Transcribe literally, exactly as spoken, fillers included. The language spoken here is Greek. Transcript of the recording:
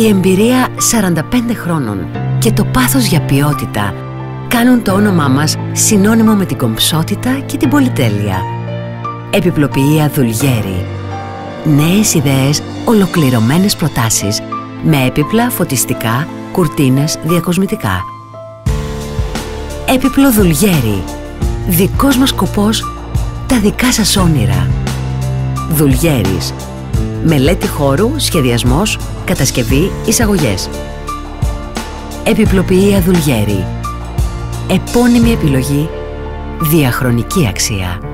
Η εμπειρία σαράντα πέντε χρόνων και το πάθος για ποιότητα κάνουν το όνομά μας συνώνυμο με την κομψότητα και την πολυτέλεια. Επιπλοποιεία Δουλγέρη. Νέες ιδέες, ολοκληρωμένες προτάσεις με έπιπλα, φωτιστικά, κουρτίνες, διακοσμητικά. Έπιπλο Δουλγέρη. Δικός μας σκοπός, τα δικά σας όνειρα. Δουλγέρης. Μελέτη χώρου, σχεδιασμός, κατασκευή, εισαγωγές. Επιπλοποιεία Δουλγέρη. Επώνυμη επιλογή, διαχρονική αξία.